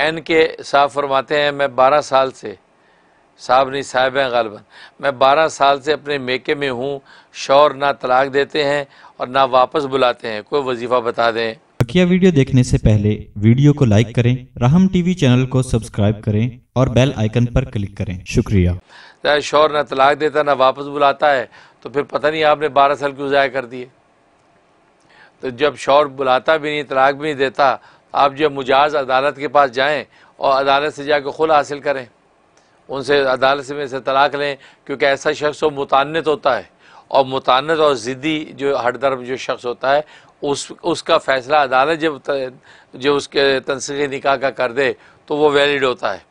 N के साहब फरमाते हैं मैं 12 साल से, साहब नहीं साहब हैं गालिबा, मैं 12 साल से अपने मेके में हूँ, शौहर ना तलाक देते हैं और ना वापस बुलाते हैं, कोई वजीफ़ा बता दें। बकिया वीडियो देखने से पहले वीडियो को लाइक करें, राहम टीवी चैनल को सब्सक्राइब करें और बेल आइकन पर क्लिक करें। शुक्रिया। शौहर ना तलाक देता ना वापस बुलाता है तो फिर पता नहीं आपने 12 साल क्यों ज़ाया कर दिए। तो जब शौहर बुलाता भी नहीं, तलाक भी नहीं देता, आप जब मुजाज अदालत के पास जाएँ और अदालत से जाकर खुला हासिल करें, उनसे अदालत से में से तलाक लें, क्योंकि ऐसा शख्स वो मुतान्नत होता है और मुतान्नत और ज़िद्दी जो हरदर्द जो शख्स होता है उसका फ़ैसला अदालत जब उसके तनसीख़ी निकाह का कर दे तो वो वैलिड होता है,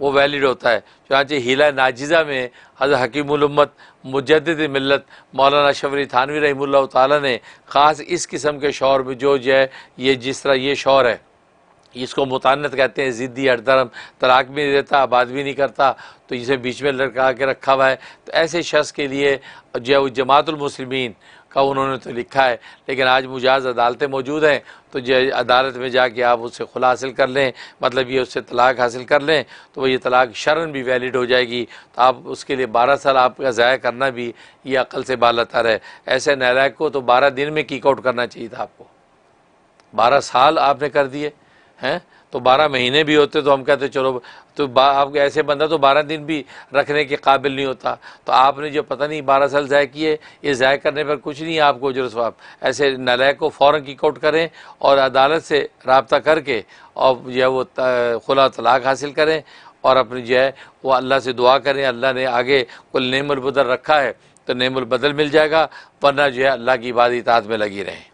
वो वैलिड होता है। चुनांचे हीला नाजिज़ा में हज़रत हकीमुल उम्मत मुजद्दिद मिल्लत मौलाना शफरी थानवी रहमतुल्लाह तआला ने ख़ास इस किस्म के शौहर में जो है ये जिस तरह ये शौहर है, इसको मुतान्नत कहते हैं, ज़िद्दी हरदम, तलाक भी नहीं देता, आबाद भी नहीं करता, तो इसे बीच में लटका के रखा हुआ है। तो ऐसे शख्स के लिए जो जमातुल मुस्लिमीन का उन्होंने तो लिखा है, लेकिन आज मुजाज अदालतें मौजूद हैं, तो जो अदालत में जाके आप उससे खुला हासिल कर लें, मतलब ये उससे तलाक हासिल कर लें, तो ये तलाक शरन भी वैलिड हो जाएगी। तो आप उसके लिए 12 साल आपका ज़ाया करना भी ये अकल से बालातर है। ऐसे नालायक को तो 12 दिन में किक आउट करना चाहिए था आपको। 12 साल आपने कर दिए हैं तो 12 महीने भी होते तो हम कहते चलो, तो आपके ऐसे बंदा तो 12 दिन भी रखने के काबिल नहीं होता। तो आपने जो पता नहीं 12 साल ज़ाया किए, ये ज़ाया करने पर कुछ नहीं है आपको अजर सवाब। ऐसे नालायक को फ़ौरन किक आउट करें और अदालत से रब्ता करके और जो है वो खुला तलाक हासिल करें और अपनी जो है वो अल्लाह से दुआ करें, अल्लाह ने आगे कुल नेमुल बदल रखा है तो नेमुल बदल मिल जाएगा, वरना जो है अल्लाह की इबादत इताअत में लगी रहें।